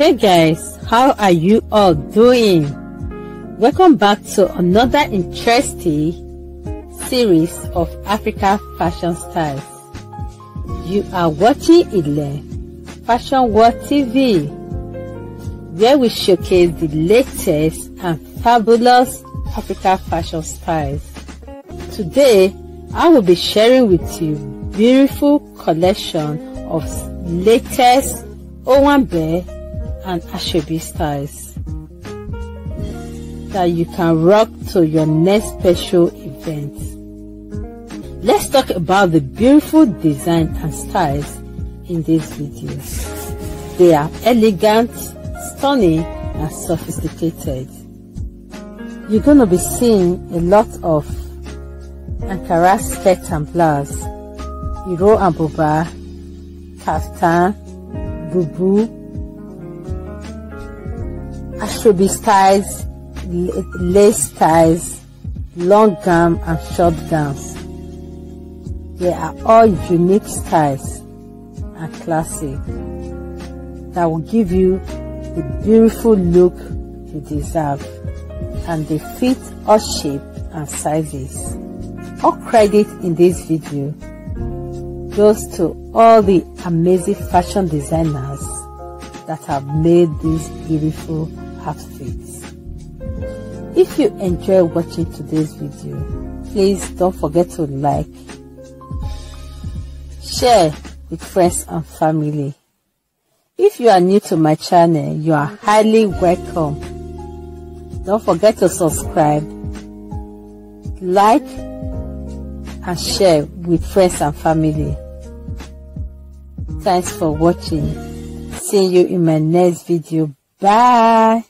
Hey guys, how are you all doing? Welcome back to another interesting series of Africa fashion styles. You are watching Ilen's Fashion World TV, where we showcase the latest and fabulous Africa fashion styles. Today, I will be sharing with you beautiful collection of latest Owanbe and Asoebi styles that you can rock to your next special event. Let's talk about the beautiful design and styles in this video. They are elegant, stunning and sophisticated. You're going to be seeing a lot of Ankara skirt and blouse, Iro and Boba, Kaftan, Bubu, Asoebi styles, lace styles, long gown and short gowns. They are all unique styles and classic that will give you the beautiful look you deserve, and they fit all shapes and sizes. All credit in this video goes to all the amazing fashion designers that have made these beautiful outfits. If you enjoy watching today's video, please don't forget to like, share with friends and family. If you are new to my channel, you are highly welcome. Don't forget to subscribe, like and share with friends and family. Thanks for watching. See you in my next video. Bye.